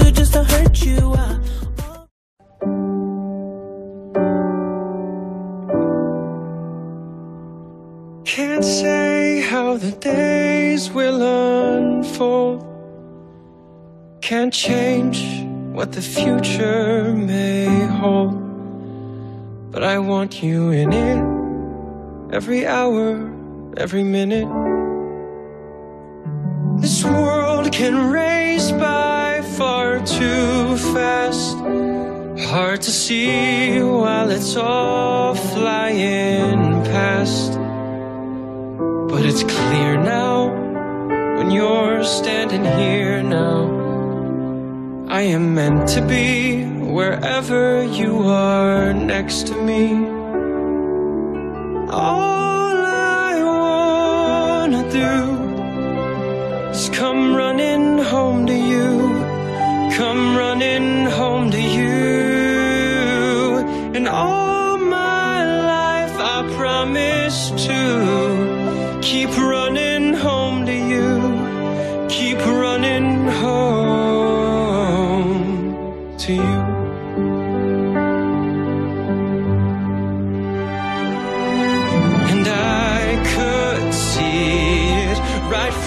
do just to hurt you. Can't say how the days will unfold. Can't change what the future may hold. But I want you in it, every hour, every minute. This world can race by far too fast. Hard to see while it's all flying past. But it's clear now, when you're standing here now, I am meant to be wherever you are next to me. All I wanna do is come running home to you. Come running home to you. And all my life I promise to keep running home to you. Keep running home to you.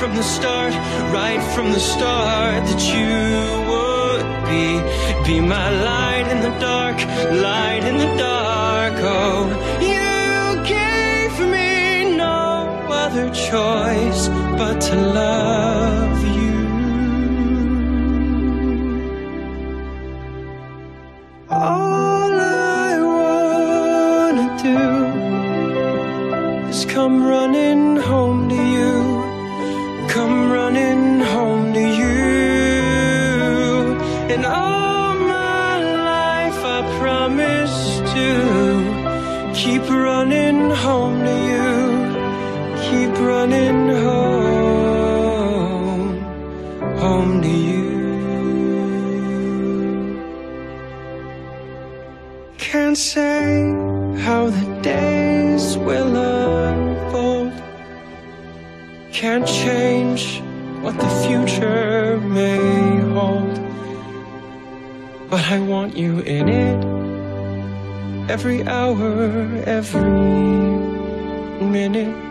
From the start, right from the start, that you would be my light in the dark, light in the dark. Oh, you gave me no other choice but to love you. All I wanna do is come running home to you. Come running home to you. And all my life I promise to keep running home to you. Keep running home, home to you. Can't say how the days will unfold. Can't change what the future may hold. But I want you in it, every hour, every minute.